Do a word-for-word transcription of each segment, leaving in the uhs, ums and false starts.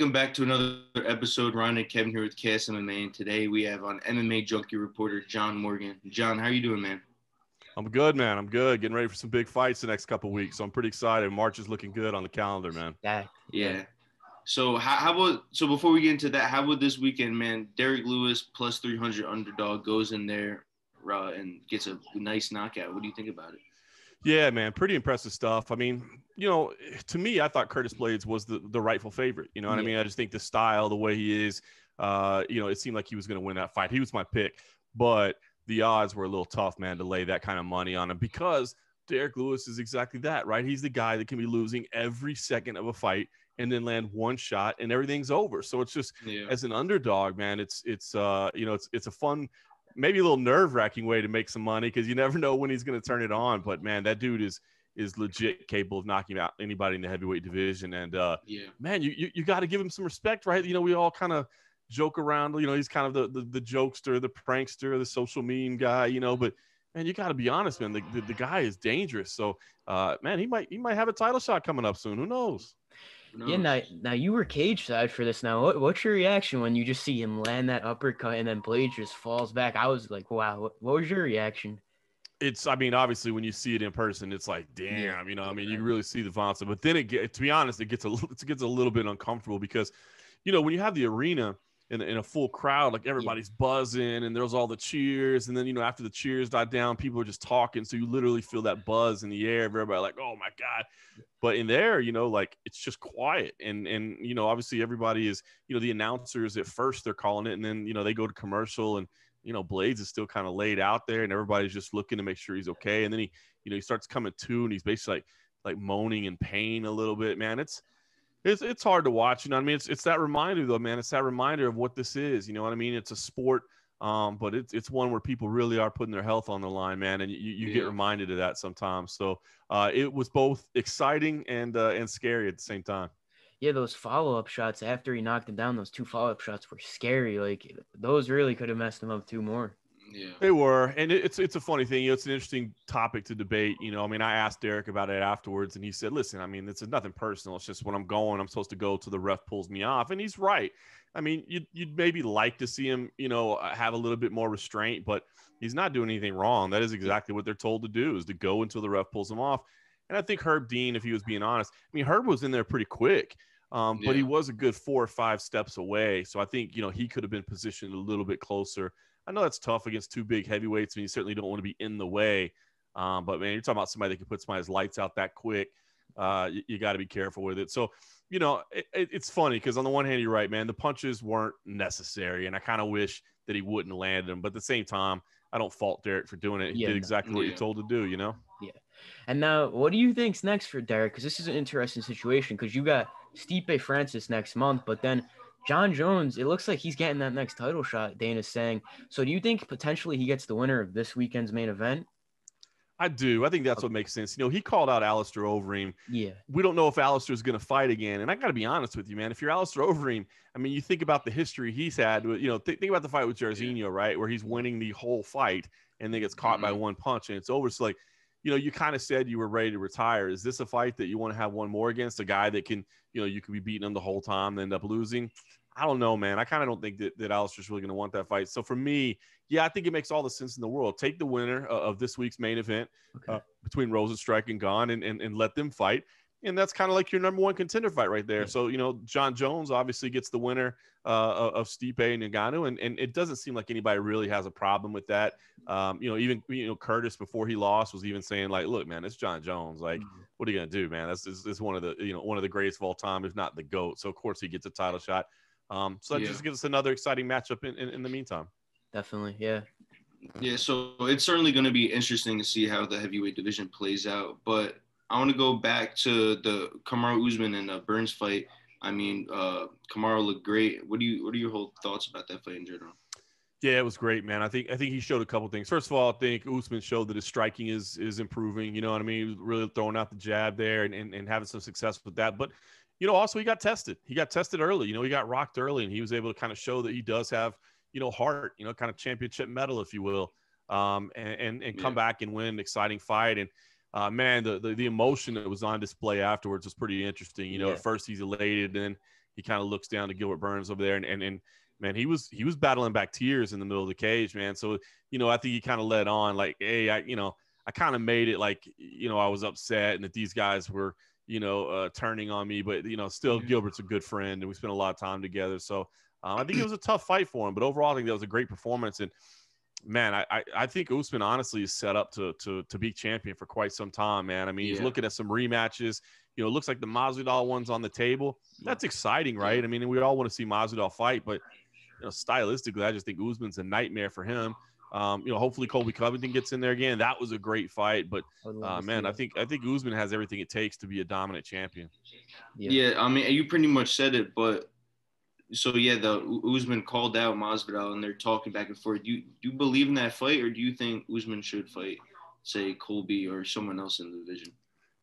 Welcome back to another episode. Ryan and Kevin here with Chaos M M A, and today we have on M M A Junkie reporter John Morgan. John, how are you doing, man? I'm good, man. I'm good. Getting ready for some big fights the next couple of weeks, so I'm pretty excited. March is looking good on the calendar, man. Yeah. Yeah. So how, how about so before we get into that, how about this weekend, man? Derrick Lewis plus three hundred underdog goes in there uh, and gets a nice knockout. What do you think about it? Yeah, man, pretty impressive stuff. I mean, you know, to me, I thought Curtis Blaydes was the, the rightful favorite. You know what yeah. I mean? I just think the style, the way he is, uh, you know, it seemed like he was going to win that fight. He was my pick, but the odds were a little tough, man, to lay that kind of money on him because Derrick Lewis is exactly that, right? He's the guy that can be losing every second of a fight and then land one shot and everything's over. So it's just yeah. as an underdog, man, it's, it's uh, you know, it's, it's a fun – maybe a little nerve-wracking way to make some money because you never know when he's going to turn it on. But, man, that dude is is legit capable of knocking out anybody in the heavyweight division. And, uh, yeah. man, you you, you got to give him some respect, right? You know, we all kind of joke around. You know, he's kind of the, the, the jokester, the prankster, the social meme guy, you know. But, man, you got to be honest, man. The, the, the guy is dangerous. So, uh, man, he might, he might have a title shot coming up soon. Who knows? No. Yeah, now, now you were cage side for this. Now, what, what's your reaction when you just see him land that uppercut and then Blaydes just falls back? I was like, wow, what, what was your reaction? It's, I mean, obviously, when you see it in person, it's like, damn, you know, I mean, you really see the violence. But then it gets, to be honest, it gets a it gets a little bit uncomfortable because, you know, when you have the arena in, in a full crowd, like everybody's buzzing and there's all the cheers. And then, you know, after the cheers die down, people are just talking. So you literally feel that buzz in the air. Everybody like, oh, my God. But in there, you know, like it's just quiet. And, and, you know, obviously everybody is, you know, the announcers at first they're calling it and then, you know, they go to commercial and, you know, Blaydes is still kind of laid out there and everybody's just looking to make sure he's okay. And then he, you know, he starts coming to and he's basically like, like moaning in pain a little bit, man. It's, it's, it's hard to watch. You know what I mean? It's, it's that reminder though, man. It's that reminder of what this is. You know what I mean? It's a sport, um, but it's, it's one where people really are putting their health on the line, man. And you, you yeah. get reminded of that sometimes. So uh, it was both exciting and, uh, and scary at the same time. Yeah. Those follow-up shots after he knocked him down, those two follow-up shots were scary. Like those really could have messed him up two more. Yeah. They were. And it, it's, it's a funny thing. You know, it's an interesting topic to debate. You know, I mean, I asked Derrick about it afterwards and he said, listen, I mean, it's nothing personal. It's just when I'm going, I'm supposed to go till the ref pulls me off. And he's right. I mean, you'd, you'd maybe like to see him, you know, have a little bit more restraint, but he's not doing anything wrong. That is exactly what they're told to do is to go until the ref pulls him off. And I think Herb Dean, if he was being honest, I mean, Herb was in there pretty quick. Um, yeah. But he was a good four or five steps away. So I think, you know, he could have been positioned a little bit closer. I know that's tough against two big heavyweights. I mean, you certainly don't want to be in the way. Um, but, man, you're talking about somebody that can put somebody's lights out that quick. Uh, you you got to be careful with it. So, you know, it, it, it's funny because on the one hand, you're right, man, the punches weren't necessary. And I kind of wish that he wouldn't land them. But at the same time, I don't fault Derrick for doing it. He yeah, did exactly no, what yeah. you're told to do, you know? Yeah. And now what do you think's next for Derrick? Because this is an interesting situation because you got Stipe Francis next month, but then John Jones, it looks like he's getting that next title shot, Dana's saying. So do you think potentially he gets the winner of this weekend's main event? I do. I think that's okay. What makes sense. You know, he called out Alistair Overeem. Yeah. We don't know if Alistair's going to fight again. And I got to be honest with you, man. If you're Alistair Overeem, I mean, you think about the history he's had. You know, th- think about the fight with Jairzinho, yeah. right, where he's winning the whole fight and then gets caught mm-hmm. by one punch and it's over. So, like, you know, you kind of said you were ready to retire. Is this a fight that you want to have one more against a guy that can, you know, you could be beating him the whole time and end up losing? I don't know, man. I kind of don't think that, that Alistair's really going to want that fight. So for me, yeah, I think it makes all the sense in the world. Take the winner uh, of this week's main event okay. uh, between Rozenstruik and Gone and, and, and let them fight. And that's kind of like your number one contender fight right there. Yeah. So, you know, John Jones obviously gets the winner uh, of Stipe and Ngannou, and, and it doesn't seem like anybody really has a problem with that. Um, you know, even, you know, Curtis before he lost was even saying like, look, man, it's John Jones. Like, mm-hmm. what are you going to do, man? That's this is one of the, you know, one of the greatest of all time, if not the GOAT. So, of course, he gets a title shot. Um, so that yeah. just gives us another exciting matchup in, in, in the meantime. Definitely, yeah. Yeah, so it's certainly going to be interesting to see how the heavyweight division plays out, but I want to go back to the Kamaru Usman and uh, Burns fight. I mean, uh, Kamaru looked great. What do you? What are your whole thoughts about that fight in general? Yeah, it was great, man. I think I think he showed a couple things. First of all, I think Usman showed that his striking is is improving. You know what I mean? He was really throwing out the jab there and, and and having some success with that. But you know, also he got tested. He got tested early. You know, he got rocked early, and he was able to kind of show that he does have you know heart. You know, kind of championship medal, if you will, um, and and, and come yeah. back and win an exciting fight and. Uh, man, the, the the emotion that was on display afterwards was pretty interesting. You know, yeah. at first he's elated, then He kind of looks down to Gilbert Burns over there, and and and man, he was he was battling back tears in the middle of the cage, man. So you know, I think he kind of let on like, hey, I you know, I kind of made it like, you know, I was upset and that these guys were, you know, uh, turning on me, but you know, still, yeah. Gilbert's a good friend and we spent a lot of time together. So um, I think it was a tough fight for him, but overall, I think that was a great performance. And man, I I, I think Usman honestly is set up to to to be champion for quite some time, man. I mean, yeah. he's looking at some rematches. You know, it looks like the Masvidal one's on the table. That's exciting, right? I mean, we all want to see Masvidal fight, but you know, stylistically, I just think Usman's a nightmare for him. Um, you know, hopefully Colby Covington gets in there again. That was a great fight, but uh, man, I think I think Usman has everything it takes to be a dominant champion. Yeah. yeah, I mean, you pretty much said it, but so yeah, the Usman called out Masvidal, and they're talking back and forth. Do you, do you believe in that fight, or do you think Usman should fight, say, Colby or someone else in the division?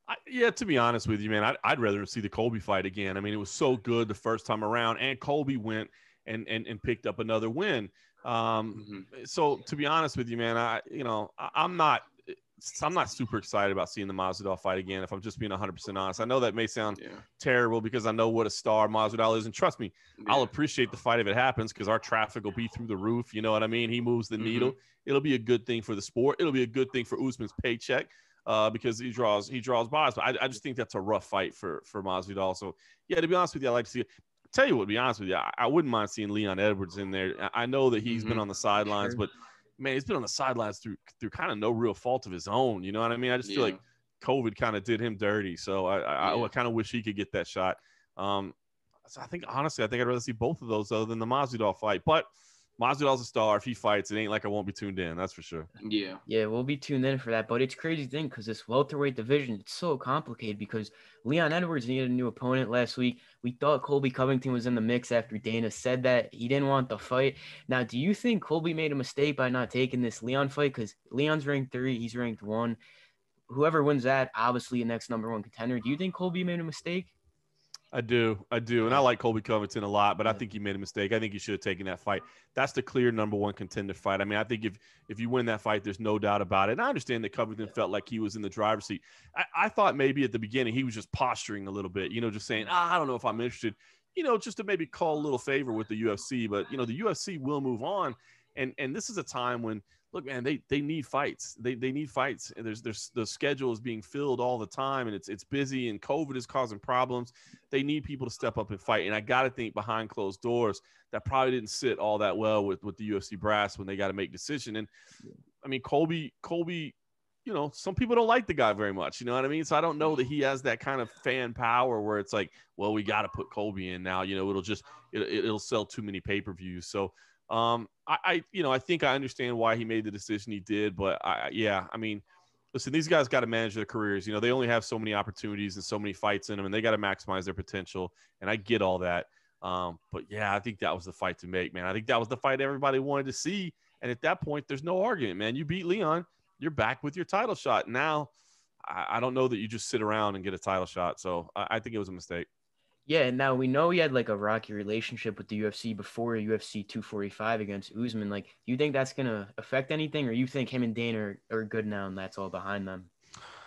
I, yeah, to be honest with you, man, I'd, I'd rather see the Colby fight again. I mean, it was so good the first time around, and Colby went and and and picked up another win. Um, mm-hmm. So to be honest with you, man, I, you know, I, I'm not, I'm not super excited about seeing the Masvidal fight again. If I'm just being one hundred percent honest, I know that may sound yeah. terrible because I know what a star Masvidal is. And trust me, yeah. I'll appreciate the fight if it happens, because our traffic will be through the roof. You know what I mean? He moves the mm-hmm. needle. It'll be a good thing for the sport. It'll be a good thing for Usman's paycheck, uh, because he draws, he draws buys. But I, I just think that's a rough fight for, for Masvidal. So yeah, to be honest with you, I like to see it. Tell you what, to be honest with you, I, I wouldn't mind seeing Leon Edwards in there. I, I know that he's mm-hmm. been on the sidelines, sure. but man, he's been on the sidelines through through kind of no real fault of his own. You know what I mean? I just yeah. feel like COVID kind of did him dirty. So I I, yeah. I kind of wish he could get that shot. Um, so I think honestly, I think I'd rather see both of those other than the Masvidal fight. But Masvidal's a star. If he fights, it ain't like I won't be tuned in. That's for sure. Yeah. Yeah, we'll be tuned in for that. But it's crazy thing, because this welterweight division, it's so complicated because Leon Edwards needed a new opponent last week. We thought Colby Covington was in the mix after Dana said that he didn't want the fight. Now, do you think Colby made a mistake by not taking this Leon fight? Because Leon's ranked three, he's ranked one. Whoever wins that, obviously the next number one contender. Do you think Colby made a mistake? I do. I do. And I like Colby Covington a lot, but I think he made a mistake. I think he should have taken that fight. That's the clear number one contender fight. I mean, I think if if you win that fight, there's no doubt about it. And I understand that Covington felt like he was in the driver's seat. I, I thought maybe at the beginning he was just posturing a little bit, you know, just saying, ah, I don't know if I'm interested, you know, just to maybe call a little favor with the U F C. But, you know, the U F C will move on. And and this is a time when, look, man, they they need fights. They they need fights. And there's there's the schedule is being filled all the time, and it's it's busy, and COVID is causing problems. They need people to step up and fight. And I gotta think behind closed doors, that probably didn't sit all that well with with the U F C brass when they got to make decision. And I mean, Colby Colby, you know, some people don't like the guy very much. You know what I mean? So I don't know that he has that kind of fan power where it's like, well, we got to put Colby in now. You know, it'll just it, it'll sell too many pay per views. So. Um, I, I, you know, I think I understand why he made the decision he did, but I, yeah, I mean, listen, these guys got to manage their careers. You know, they only have so many opportunities and so many fights in them, and they got to maximize their potential. And I get all that. Um, but yeah, I think that was the fight to make, man. I think that was the fight everybody wanted to see. And at that point, there's no argument, man. You beat Leon, you're back with your title shot. Now, I, I don't know that you just sit around and get a title shot. So I, I think it was a mistake. Yeah, and now we know he had, like, a rocky relationship with the U F C before U F C two forty-five against Usman. Like, do you think that's going to affect anything, or you think him and Dana are, are good now and that's all behind them?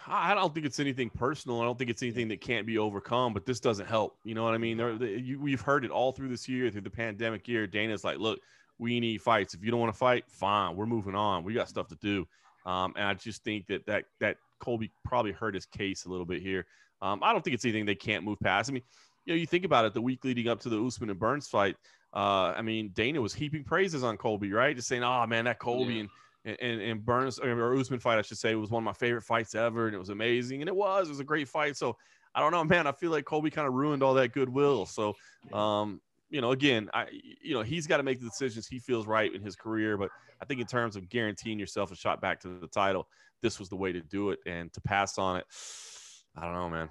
I don't think it's anything personal. I don't think it's anything that can't be overcome, but this doesn't help. You know what I mean? There, the, you, we've heard it all through this year, through the pandemic year. Dana's like, look, we need fights. If you don't want to fight, fine. We're moving on. We got stuff to do. Um, and I just think that, that that Colby probably hurt his case a little bit here. Um, I don't think it's anything they can't move past. I mean, you know, you think about it, the week leading up to the Usman and Burns fight, uh, I mean, Dana was heaping praises on Colby, right? Just saying, oh, man, that Colby yeah. and, and, and Burns or Usman fight, I should say, was one of my favorite fights ever, and it was amazing. And it was. It was a great fight. So, I don't know, man. I feel like Colby kind of ruined all that goodwill. So, um, you know, again, I, you know, he's got to make the decisions he feels right in his career. But I think in terms of guaranteeing yourself a shot back to the title, this was the way to do it. And to pass on it, I don't know, man.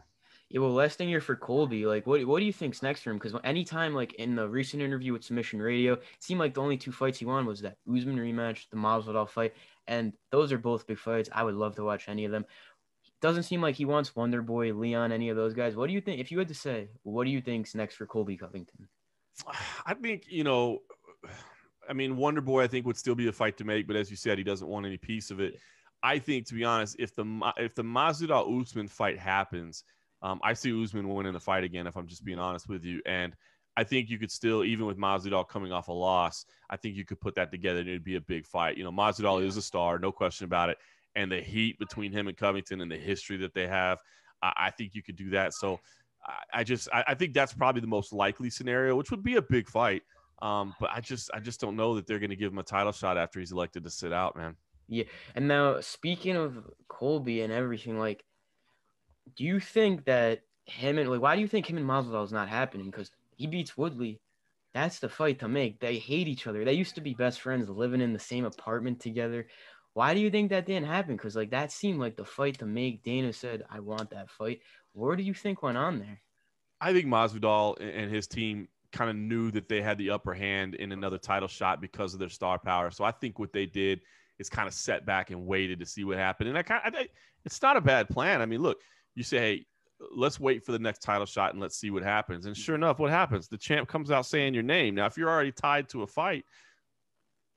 Yeah, well, last thing here for Colby, like, what what do you think's next for him? Because anytime, like, in the recent interview with Submission Radio, it seemed like the only two fights he won was that Usman rematch, the Masvidal fight, and those are both big fights. I would love to watch any of them. Doesn't seem like he wants Wonderboy, Leon, any of those guys. What do you think, if you had to say, what do you think's next for Colby Covington? I think, you know, I mean, Wonderboy, I think, would still be a fight to make, but as you said, he doesn't want any piece of it. I think, to be honest, if the if the Masvidal Usman fight happens, Um, I see Usman winning the fight again, if I'm just being honest with you. And I think you could still, even with Masvidal coming off a loss, I think you could put that together and it'd be a big fight. You know, Masvidal is a star, no question about it. And the heat between him and Covington and the history that they have, I, I think you could do that. So I, I just, I, I think that's probably the most likely scenario, which would be a big fight. Um, but I just, I just don't know that they're going to give him a title shot after he's elected to sit out, man. Yeah. And now speaking of Colby and everything, like, do you think that him and like, why do you think him and Masvidal is not happening? Because he beats Woodley. That's the fight to make. They hate each other. They used to be best friends, living in the same apartment together. Why do you think that didn't happen? Because like that seemed like the fight to make. Dana said, "I want that fight." What do you think went on there? I think Masvidal and his team kind of knew that they had the upper hand in another title shot because of their star power. So I think what they did is kind of sat back and waited to see what happened. And I kind of, it's not a bad plan. I mean, look, you say, hey, let's wait for the next title shot and let's see what happens. And sure enough, what happens? The champ comes out saying your name. Now, if you're already tied to a fight,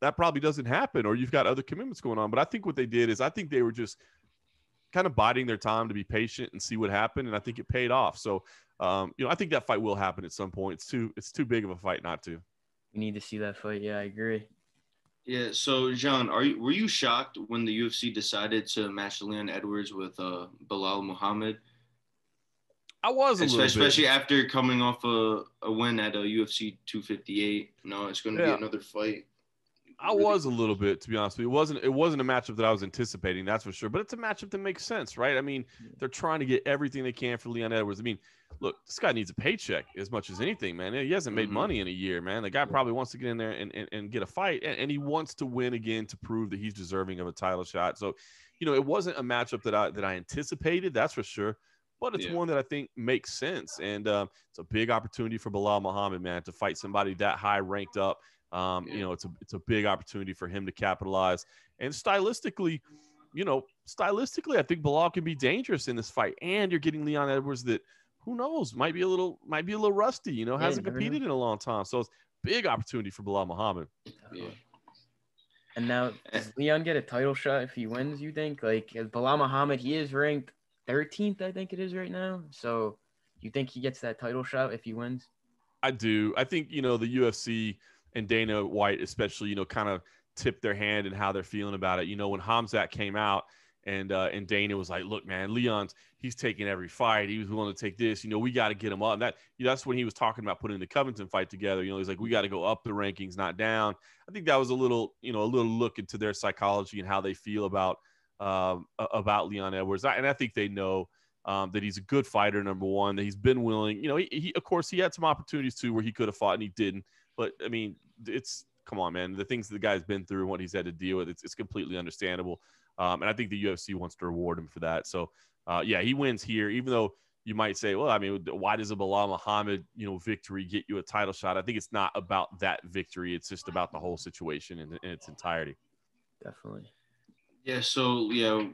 that probably doesn't happen, or you've got other commitments going on. But I think what they did is I think they were just kind of biding their time to be patient and see what happened. And I think it paid off. So, Um, you know, I think that fight will happen at some point. It's too, it's too big of a fight not to. We need to see that fight. Yeah, I agree. Yeah. So, John, are you, were you shocked when the U F C decided to match Leon Edwards with uh, Belal Muhammad? I was a especially, little bit. Especially after coming off a, a win at a U F C two fifty-eight. No, it's going to yeah. be another fight. I really was a little bit, to be honest with you. It wasn't, it wasn't a matchup that I was anticipating, that's for sure. But it's a matchup that makes sense, right? I mean, they're trying to get everything they can for Leon Edwards. I mean, look, this guy needs a paycheck as much as anything, man. He hasn't made mm-hmm. money in a year, man. The guy probably wants to get in there and, and, and get a fight. And, and he wants to win again to prove that he's deserving of a title shot. So, you know, it wasn't a matchup that I, that I anticipated, that's for sure. But it's yeah. one that I think makes sense. And um, it's a big opportunity for Belal Muhammad, man, to fight somebody that high ranked up. Um, you know, it's a, it's a big opportunity for him to capitalize. And stylistically, you know, stylistically, I think Belal can be dangerous in this fight. And you're getting Leon Edwards that, who knows, might be a little, might be a little rusty, you know, hasn't yeah, competed in a long time. So it's a big opportunity for Belal Muhammad. Yeah. And now, does Leon get a title shot if he wins, you think? Like, Belal Muhammad, he is ranked thirteenth, I think it is right now. So you think he gets that title shot if he wins? I do. I think, you know, the U F C – and Dana White especially, you know, kind of tipped their hand in how they're feeling about it. You know, when Khamzat came out and uh, and Dana was like, look, man, Leon's, he's taking every fight. He was willing to take this. You know, we got to get him up. And that, you know, that's when he was talking about putting the Covington fight together. You know, he's like, we got to go up the rankings, not down. I think that was a little, you know, a little look into their psychology and how they feel about, um, about Leon Edwards. And I think they know Um, that he's a good fighter, number one, that he's been willing. You know, he, he, of course, he had some opportunities, too, where he could have fought and he didn't. But, I mean, it's – come on, man. The things the guy's been through and what he's had to deal with, it's, it's completely understandable. Um, and I think the U F C wants to reward him for that. So, uh, yeah, he wins here, even though you might say, well, I mean, why does a Belal Muhammad, you know, victory get you a title shot? I think it's not about that victory. It's just about the whole situation in, in its entirety. Definitely. Yeah, so, yeah,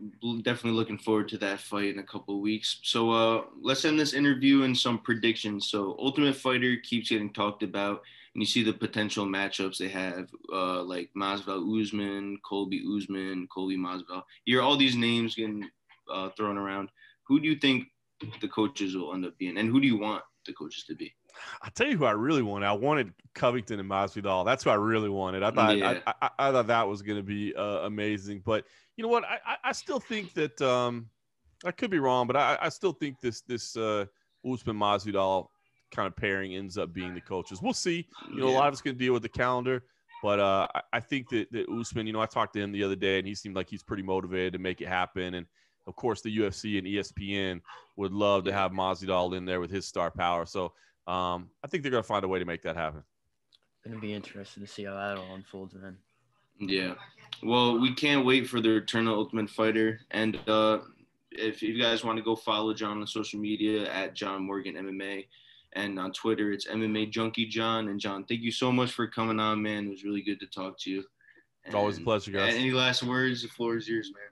definitely looking forward to that fight in a couple of weeks. So uh, let's end this interview in some predictions. So Ultimate Fighter keeps getting talked about, and you see the potential matchups they have, uh, like Masvidal Usman, Colby Usman, Colby Masvidal. You hear all these names getting uh, thrown around. Who do you think the coaches will end up being, and who do you want the coaches to be? I'll tell you who I really wanted. I wanted Covington and Masvidal. That's who I really wanted. I thought yeah. I, I, I thought that was going to be uh, amazing. But you know what? I, I, I still think that um, I could be wrong, but I, I still think this this uh, Usman Masvidal kind of pairing ends up being the coaches. We'll see. You know, yeah. a lot of us can deal with the calendar, but uh, I, I think that, that Usman. You know, I talked to him the other day, and he seemed like he's pretty motivated to make it happen. And of course, the U F C and E S P N would love to have Masvidal in there with his star power. So. Um, I think they're going to find a way to make that happen. It's going to be interesting to see how that all unfolds, man. Yeah. Well, we can't wait for the return of Ultimate Fighter. And uh, if you guys want to go follow John on social media at John Morgan M M A, and on Twitter, it's M M A Junkie John. And John, thank you so much for coming on, man. It was really good to talk to you. It's always a pleasure, guys. Any last words? The floor is yours, man.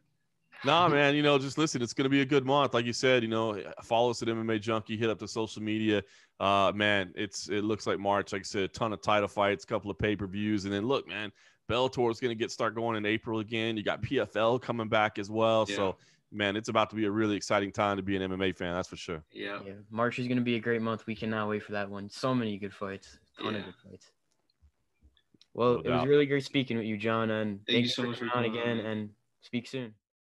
Nah, man, you know, just listen, it's going to be a good month. Like you said, you know, follow us at M M A Junkie, hit up the social media. Uh, man, it's it looks like March. Like I said, a ton of title fights, a couple of pay-per-views. And then, look, man, Bellator is going to get start going in April again. You got P F L coming back as well. Yeah. So man, it's about to be a really exciting time to be an M M A fan. That's for sure. Yeah. yeah. March is going to be a great month. We cannot wait for that one. So many good fights. Ton yeah. of good fights. Well, no it doubt. was really great speaking with you, John. And thank, thank you so much for coming on again. And speak soon.